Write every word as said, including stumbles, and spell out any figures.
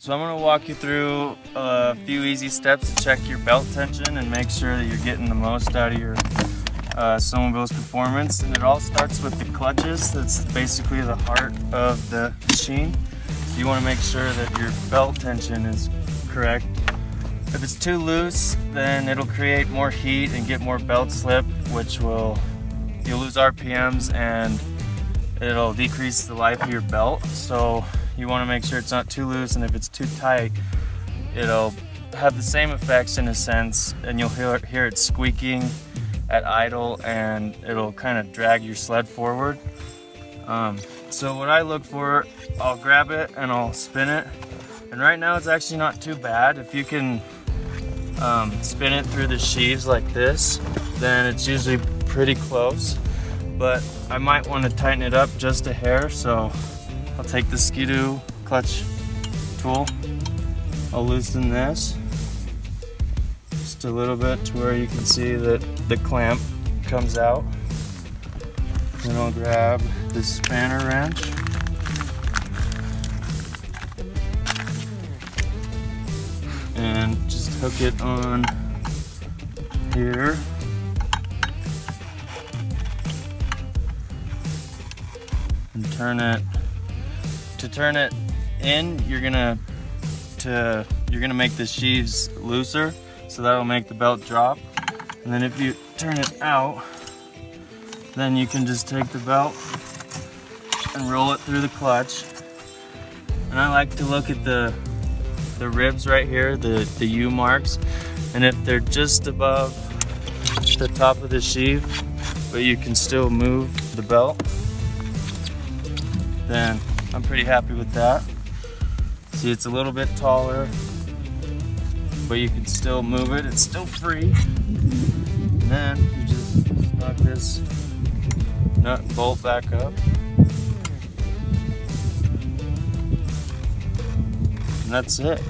So I'm going to walk you through a few easy steps to check your belt tension and make sure that you're getting the most out of your uh, snowmobile's performance. And it all starts with the clutches. That's basically the heart of the machine. So you want to make sure that your belt tension is correct. If it's too loose, then it'll create more heat and get more belt slip, which will, you'll lose R P Ms and it'll decrease the life of your belt. So you want to make sure it's not too loose, and if it's too tight, it'll have the same effects in a sense, and you'll hear, hear it squeaking at idle and it'll kind of drag your sled forward. Um, so what I look for, I'll grab it and I'll spin it. And right now it's actually not too bad. If you can um, spin it through the sheaves like this, then it's usually pretty close. But I might want to tighten it up just a hair, so I'll take the Ski-Doo clutch tool. I'll loosen this just a little bit to where you can see that the clamp comes out. Then I'll grab the spanner wrench. And just hook it on here. And turn it. To turn it in, you're gonna to you're gonna make the sheaves looser, so that'll make the belt drop. And then if you turn it out, then you can just take the belt and roll it through the clutch. And I like to look at the the ribs right here, the the U marks, and if they're just above the top of the sheave, but you can still move the belt, then I'm pretty happy with that. See, it's a little bit taller, but you can still move it. It's still free. And then you just knock this nut and bolt back up. And that's it.